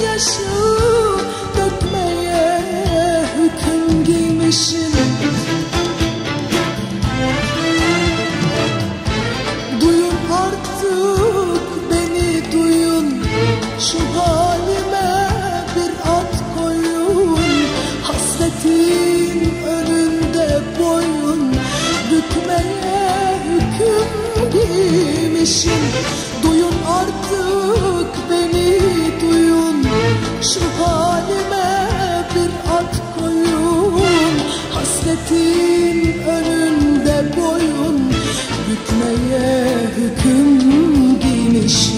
gözyaşı dökmeye hüküm giymişim. Duyun artık beni, duyun şu halime bir at koyun. Hasretin önünde boyun bükmeye hüküm giymişim. Duyun artık beni, duyun şu halime bir at koyun. Hasretin önünde boyun bükmeye hüküm giymişim.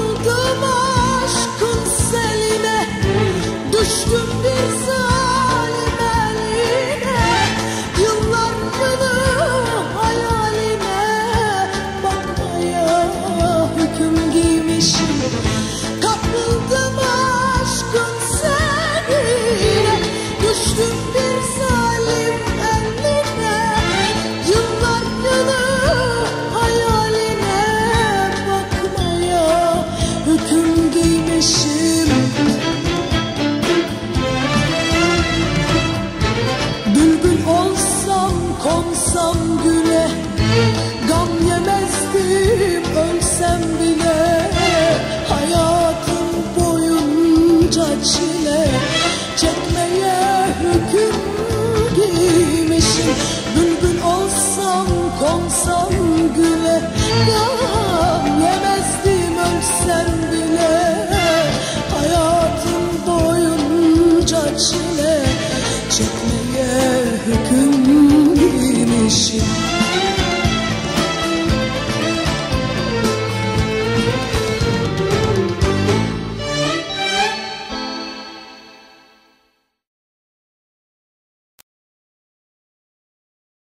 Kapıldım aşkın seline, düştüm bir zalim eline. Yıllar günü hayaline bakmaya hüküm giymişim. Kapıldım aşkın seline, düştüm bir zalim eline. Yıllar günü hayaline bakmaya hüküm giymişim. Bülbül olsam konsam güle, gam yemezdim ölsem bile. Hayatım boyunca çile çekmeye hüküm giymişim. Bülbül olsam konsam güle,